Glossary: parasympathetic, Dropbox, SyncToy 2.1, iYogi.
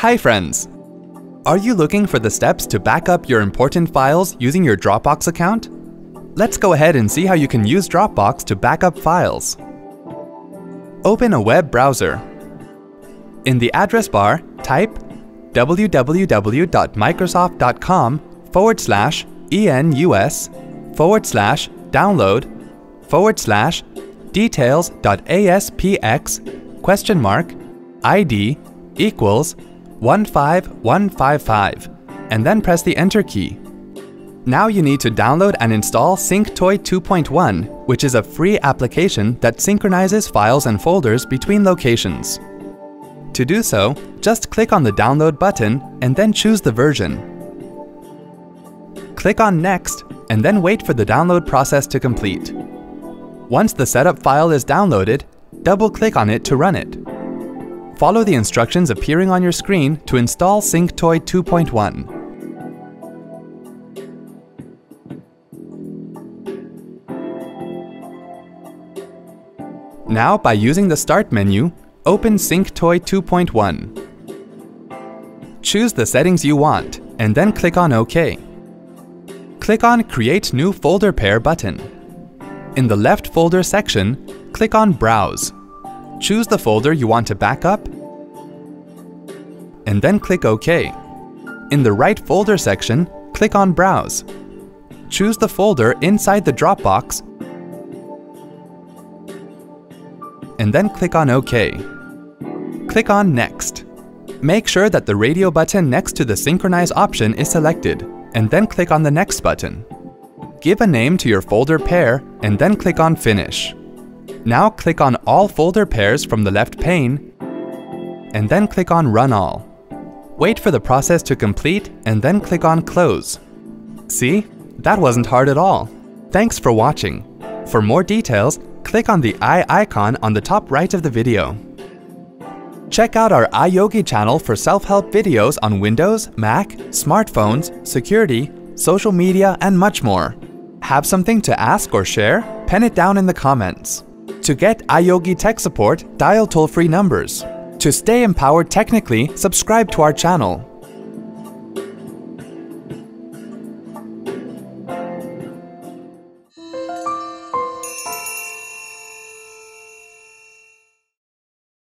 Hi friends! Are you looking for the steps to back up your important files using your Dropbox account? Let's go ahead and see how you can use Dropbox to back up files. Open a web browser. In the address bar, type www.microsoft.com/ens/download/details.aspx?id=15155 and then press the Enter key. Now you need to download and install SyncToy 2.1, which is a free application that synchronizes files and folders between locations. To do so, just click on the Download button and then choose the version. Click on Next and then wait for the download process to complete. Once the setup file is downloaded, double-click on it to run it. Follow the instructions appearing on your screen to install SyncToy 2.1. Now, by using the Start menu, open SyncToy 2.1. Choose the settings you want, and then click on OK. Click on Create New Folder Pair button. In the left folder section, click on Browse. Choose the folder you want to back up, and then click OK. In the right folder section, click on Browse. Choose the folder inside the Dropbox, and then click on OK. Click on Next. Make sure that the radio button next to the Synchronize option is selected, and then click on the Next button. Give a name to your folder pair, and then click on Finish. Now click on All Folder Pairs from the left pane, and then click on Run All. Wait for the process to complete, and then click on Close. See? That wasn't hard at all. Thanks for watching. For more details, click on the I icon on the top right of the video. Check out our iYogi channel for self-help videos on Windows, Mac, smartphones, security, social media, and much more. Have something to ask or share? Pen it down in the comments. To get iYogi tech support, dial toll-free numbers. To stay empowered technically, subscribe to our channel.